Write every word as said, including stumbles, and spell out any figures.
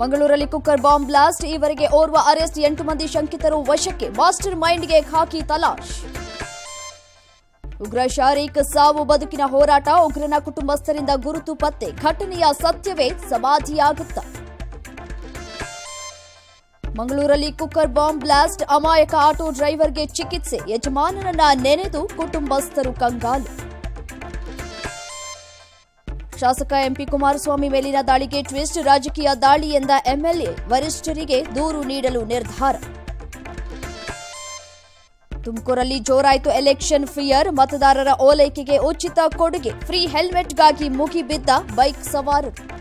ಮಂಗಳೂರಲ್ಲಿ cooker bomb blast ಈವರೆಗೆ ಓರ್ವ ಅರೆಸ್ಟ್, ಎಂಟು ಮಂದಿ ಶಂಕಿತರು ವಶಕ್ಕೆ. ಮಾಸ್ಟರ್ ಮೈಂಡ್ಗೆ ಖಾಕಿ ತಲಾಶ್. ಉಗ್ರ ಶಾರೀಕ್ ಸಾವು ಬದುಕಿನ ಹೋರಾಟ, ಉಗ್ರನ ಕುಟುಂಬಸ್ಥರಿಂದ ಗುರುತು ಪತ್ತೆ, ಘಟನೆಯ ಸತ್ಯವೇ ಸಮಾಧಿಯಾಗುತ್ತ. ಮಂಗಳೂರಲ್ಲಿ ಕುಕ್ಕರ್ ಬಾಂಬ್ ಬ್ಲಾಸ್ಟ್, ಅಮಾಯಕ ಆಟೋ ಡ್ರೈವರ್ಗೆ ಚಿಕಿತ್ಸೆ, ಯಜಮಾನನನ್ನ ನೆನೆದು ಕುಟುಂಬಸ್ಥರು ಕಂಗಾಲು. ಶಾಸಕ ಎಂಪಿ ಕುಮಾರಸ್ವಾಮಿ ಮೇಲಿನ ದಾಳಿಗೆ ಟ್ವಿಸ್ಟ್, ರಾಜಕೀಯ ದಾಳಿ ಎಂದ ಎಂಎಲ್ಎ ವರಿಷ್ಠರಿಗೆ ದೂರು ನೀಡಲು ನಿರ್ಧಾರ. ತುಮಕೂರಲ್ಲಿ ಜೋರಾಯಿತು ಎಲೆಕ್ಷನ್ ಫಿಯರ್, ಮತದಾರರ ಓಲೈಕೆಗೆ ಉಚಿತ ಕೊಡುಗೆ, ಫ್ರೀ ಹೆಲ್ಮೆಟ್ಗಾಗಿ ಮುಗಿಬಿದ್ದ ಬೈಕ್ ಸವಾರರು.